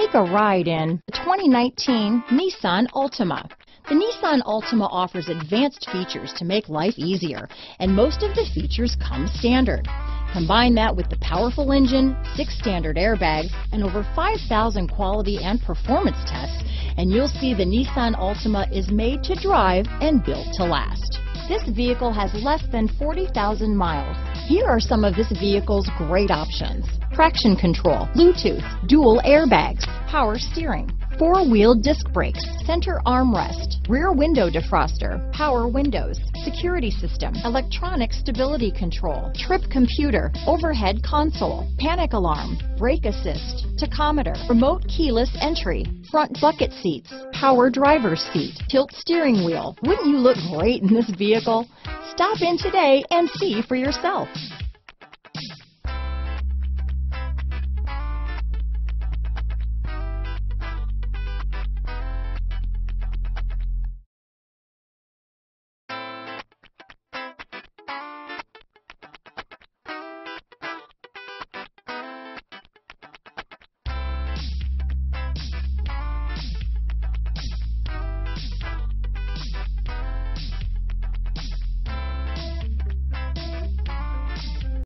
Take a ride in the 2019 Nissan Altima. The Nissan Altima offers advanced features to make life easier, and most of the features come standard. Combine that with the powerful engine, 6 standard airbags, and over 5,000 quality and performance tests, and you'll see the Nissan Altima is made to drive and built to last. This vehicle has less than 40,000 miles. Here are some of this vehicle's great options: traction control, Bluetooth, dual airbags, power steering, four-wheel disc brakes, center armrest, rear window defroster, power windows, security system, electronic stability control, trip computer, overhead console, panic alarm, brake assist, tachometer, remote keyless entry, front bucket seats, power driver's seat, tilt steering wheel. Wouldn't you look great in this vehicle? Stop in today and see for yourself.